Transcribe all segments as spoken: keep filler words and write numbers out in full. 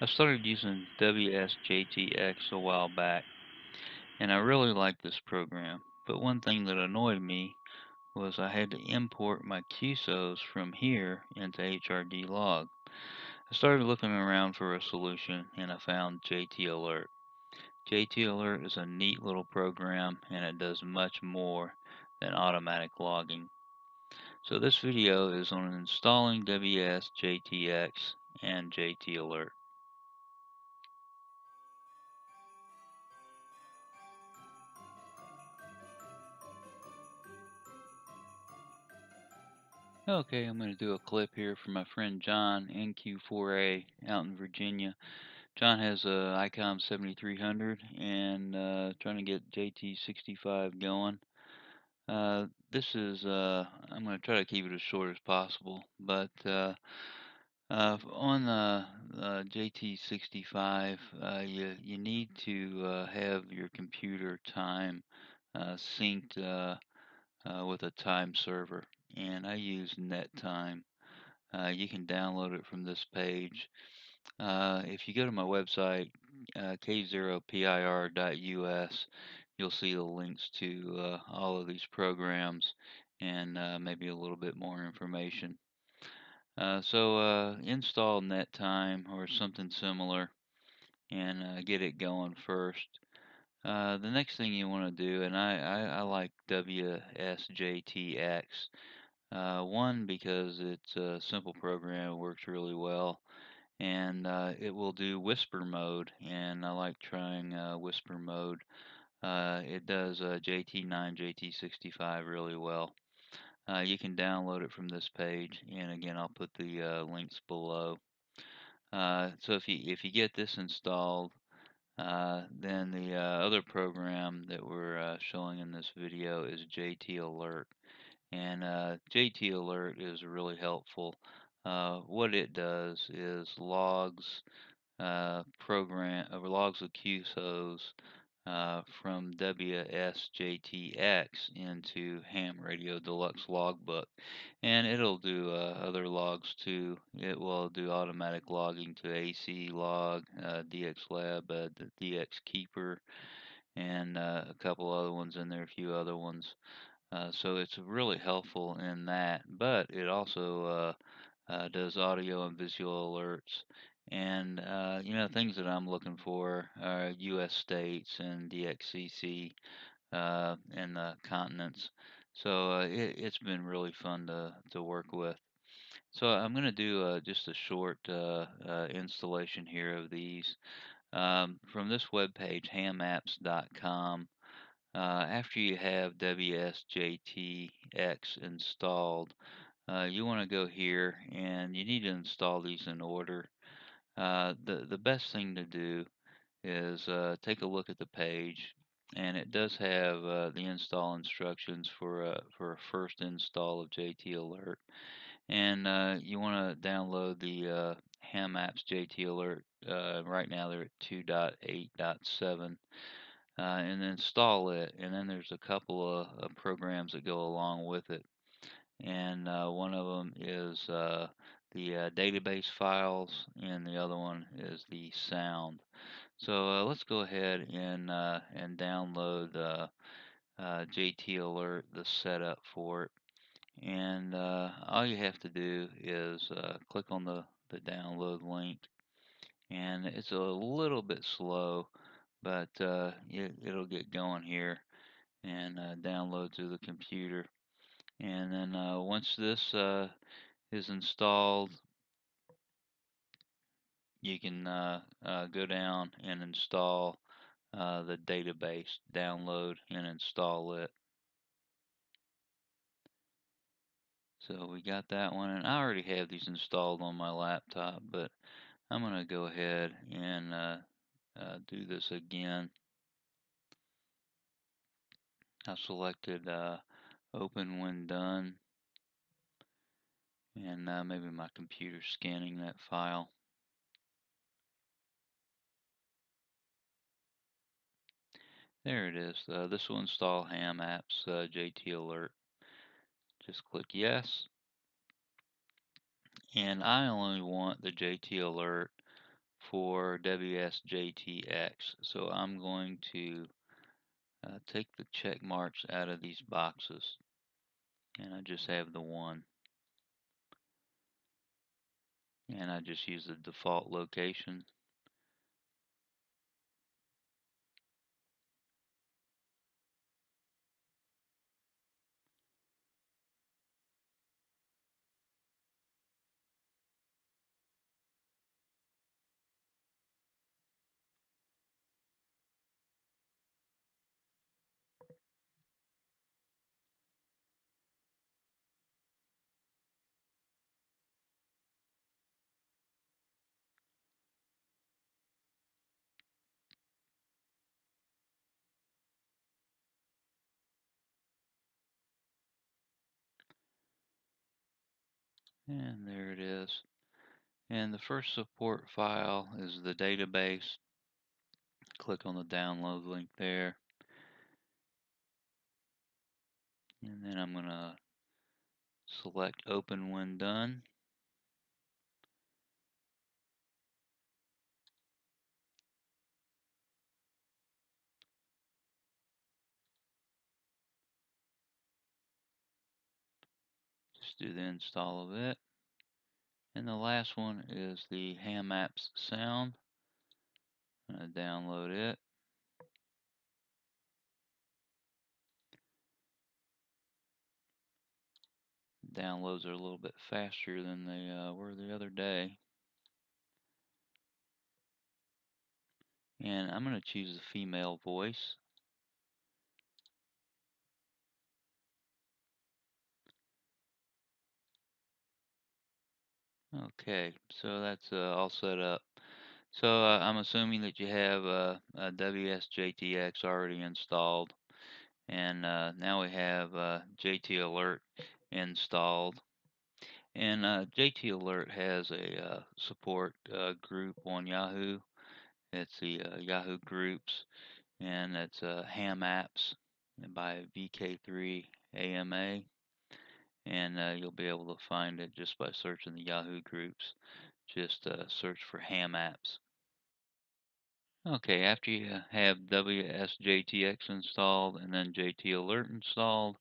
I started using W S J T X a while back, and I really liked this program, but one thing that annoyed me was I had to import my Q S Os from here into H R D Log. I started looking around for a solution, and I found J T Alert. J T Alert is a neat little program, and it does much more than automatic logging. So this video is on installing W S J T X and J T Alert. Okay, I'm going to do a clip here for my friend John, N Q four A, out in Virginia. John has a Icom seventy-three hundred and uh, trying to get J T sixty-five going. Uh, this is, uh, I'm going to try to keep it as short as possible, but uh, uh, on uh, uh, J T sixty-five, uh, you, you need to uh, have your computer time uh, synced uh, uh, with a time server. And I use NetTime. Uh, you can download it from this page. Uh, if you go to my website, uh, k zero pir dot us, you'll see the links to uh, all of these programs and uh, maybe a little bit more information. Uh, so uh, install NetTime or something similar and uh, get it going first. Uh, the next thing you want to do, and I, I, I like W S J T X. Uh, one, because it's a simple program, it works really well, and uh, it will do whisper mode, and I like trying uh, whisper mode. Uh, it does uh, J T nine, J T sixty-five really well. Uh, you can download it from this page, and again I'll put the uh, links below. Uh, so if you, if you get this installed, uh, then the uh, other program that we're uh, showing in this video is J T Alert. And uh, J T Alert is really helpful. Uh, what it does is logs uh, program or logs of Q S Os uh, from W S J T X into Ham Radio Deluxe Logbook, and it'll do uh, other logs too. It will do automatic logging to A C Log, uh, D X Lab, uh, D X Keeper, and uh, a couple other ones in there, a few other ones. Uh, so it's really helpful in that, but it also uh, uh, does audio and visual alerts, and uh, you know, things that I'm looking for are U S states and D X C C uh, and the continents. So uh, it, it's been really fun to to work with. So I'm going to do uh, just a short uh, uh, installation here of these um, from this webpage, ham apps dot com. Uh, after you have W S J T X installed, uh, you want to go here, and you need to install these in order. Uh, the, the best thing to do is uh, take a look at the page, and it does have uh, the install instructions for a, for a first install of J T Alert. And uh, you want to download the uh, HamApps J T Alert. Uh, right now they're at two point eight point seven. Uh, and install it, and then there's a couple of, of programs that go along with it, and uh, one of them is uh, the uh, database files, and the other one is the sound. So uh, let's go ahead and uh, and download uh, uh, J T Alert, the setup for it, and uh, all you have to do is uh, click on the the download link, and it's a little bit slow. But uh, it, it'll get going here and uh, download to the computer. And then uh, once this uh, is installed, you can uh, uh, go down and install uh, the database, download and install it. So we got that one, and I already have these installed on my laptop, but I'm going to go ahead and uh, Uh, do this again. I've selected uh, open when done, and uh, maybe my computer scanning that file. There it is. Uh, this will install HamApps uh, J T Alert. Just click yes, and I only want the J T Alert for W S J T X. So I'm going to uh, take the check marks out of these boxes, and I just have the one. And I just use the default location. And there it is. And the first support file is the database. Click on the download link there. And then I'm going to select Open When Done. Do the install of it. And the last one is the HamApps sound. I'm going to download it. Downloads are a little bit faster than they uh, were the other day. And I'm going to choose the female voice. Okay, so that's uh, all set up. So uh, I'm assuming that you have uh, a W S J T X already installed, and uh, now we have uh, J T Alert installed. And uh, J T Alert has a uh, support uh, group on Yahoo. It's the uh, Yahoo Groups, and it's uh, HamApps by V K three A M A. And uh, you'll be able to find it just by searching the Yahoo groups. Just uh, search for HamApps. Okay, after you have W S J T X installed and then J T Alert installed,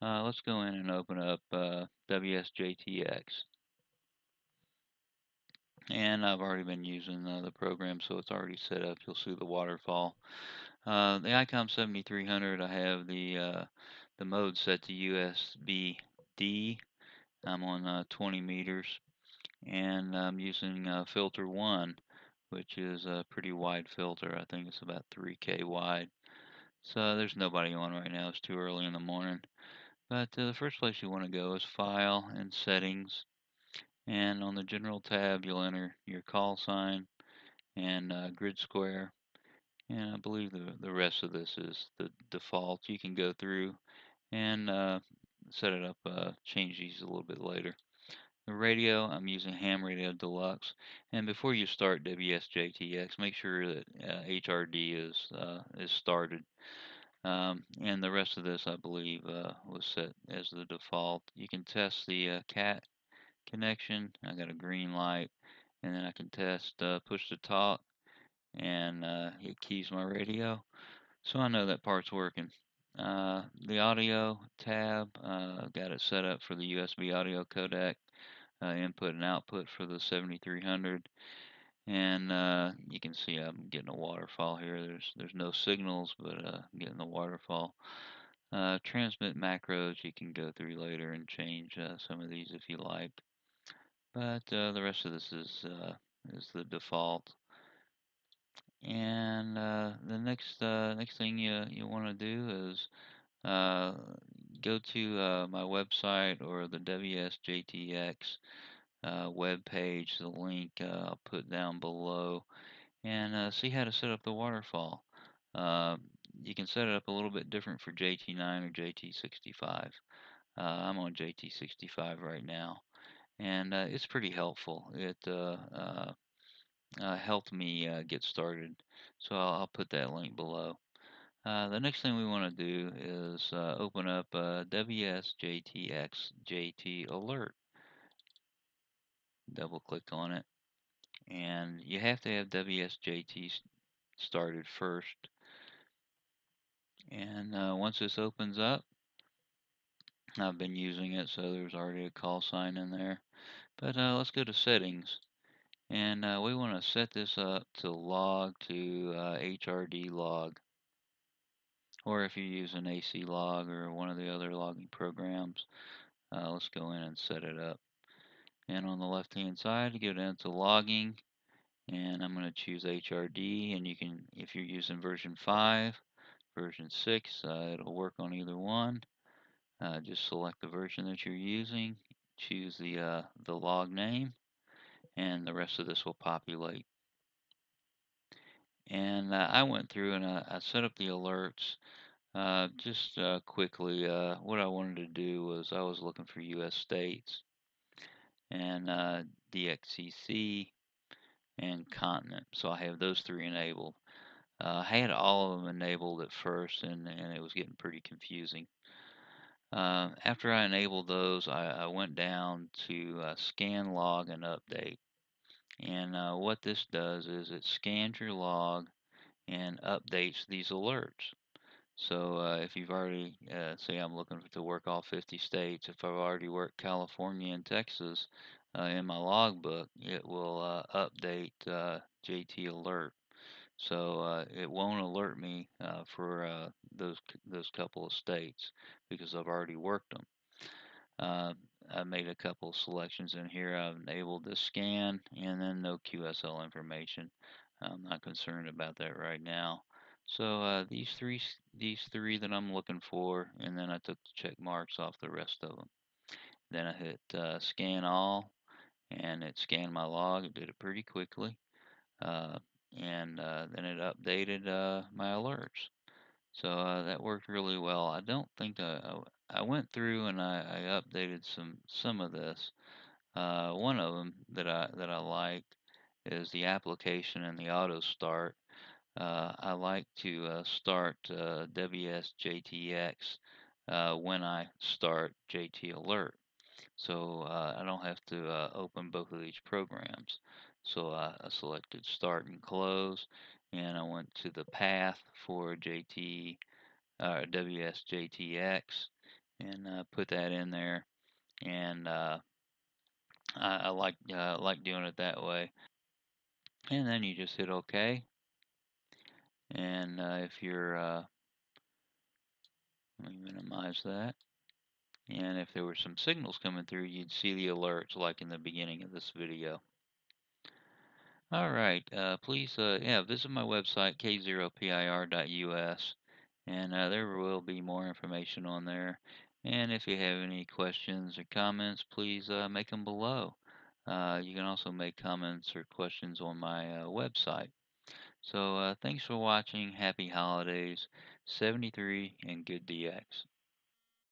uh, let's go in and open up uh, W S J T X. And I've already been using uh, the program, so it's already set up. You'll see the waterfall. Uh, the Icom seventy-three hundred, I have the uh, the mode set to U S B D. I'm on uh, twenty meters, and I'm using uh, filter one, which is a pretty wide filter. I think it's about three K wide. So there's nobody on right now. It's too early in the morning. But uh, the first place you want to go is File and Settings. And on the General tab, you'll enter your call sign and uh, grid square. And I believe the, the rest of this is the default. You can go through and uh, set it up, uh, change these a little bit later. The radio, I'm using Ham Radio Deluxe. And before you start W S J T X, make sure that uh, H R D is, uh, is started. Um, and the rest of this, I believe, uh, was set as the default. You can test the uh, C A T connection. I got a green light. And then I can test uh, push to talk. And uh, it keys my radio, so I know that part's working. Uh, the audio tab, uh, got it set up for the U S B audio codec, uh, input and output for the seventy-three hundred. And uh, you can see I'm getting a waterfall here. There's there's no signals, but uh, I'm getting the waterfall. Uh, transmit macros, you can go through later and change uh, some of these if you like. But uh, the rest of this is uh, is the default. And uh, the next uh, next thing you you want to do is uh, go to uh, my website or the W S J T X uh, web page. The link uh, I'll put down below, and uh, see how to set up the waterfall. Uh, you can set it up a little bit different for J T nine or J T sixty-five. Uh, I'm on J T sixty-five right now, and uh, it's pretty helpful. It uh, uh, Uh, helped me uh, get started, so I'll, I'll put that link below. Uh, the next thing we want to do is uh, open up uh, W S J T X J T Alert. Double click on it, and you have to have W S J T started first. And uh, once this opens up, I've been using it, so there's already a call sign in there. But uh, let's go to settings, and uh, we want to set this up to log to uh, H R D Log, or if you use an A C Log or one of the other logging programs. Uh, let's go in and set it up. And on the left hand side, go down to logging, and I'm going to choose H R D, and you can, if you're using version five, version six, uh, it'll work on either one. Uh, just select the version that you're using, choose the uh, the log name, and the rest of this will populate. And uh, I went through and I, I set up the alerts uh, just uh, quickly. Uh, what I wanted to do was I was looking for U S states and uh, D X C C and continent. So I have those three enabled. Uh, I had all of them enabled at first, and, and it was getting pretty confusing. Uh, after I enabled those, I, I went down to uh, scan, log, and update. And uh, what this does is it scans your log and updates these alerts. So uh, if you've already, uh, say I'm looking to work all fifty states, if I've already worked California and Texas uh, in my logbook, it will uh, update uh, J T Alert. So uh, it won't alert me uh, for uh, those those couple of states because I've already worked them. Uh, I made a couple of selections in here. I've enabled the scan, and then no Q S O information. I'm not concerned about that right now. So uh, these three, these three that I'm looking for, and then I took the check marks off the rest of them. Then I hit uh, scan all, and it scanned my log. It did it pretty quickly. Uh, and uh, then it updated uh, my alerts. So uh, that worked really well. I don't think I, I, I went through and I, I updated some some of this. Uh, one of them that I that I liked is the application and the auto start. Uh, I like to uh, start uh, W S J T X uh, when I start J T Alert, so uh, I don't have to uh, open both of these programs. So I, I selected start and close, and I went to the path for J T uh, W S J T X, and uh, put that in there. And uh, I, I like uh, like doing it that way. And then you just hit OK. And uh, if you're, uh, let me minimize that. And if there were some signals coming through, you'd see the alerts like in the beginning of this video. All right, uh, please uh, yeah, visit my website, k zero p i r dot u s, and uh, there will be more information on there. And if you have any questions or comments, please uh, make them below. Uh, you can also make comments or questions on my uh, website. So uh, thanks for watching. Happy holidays, seventy-three, and good D X.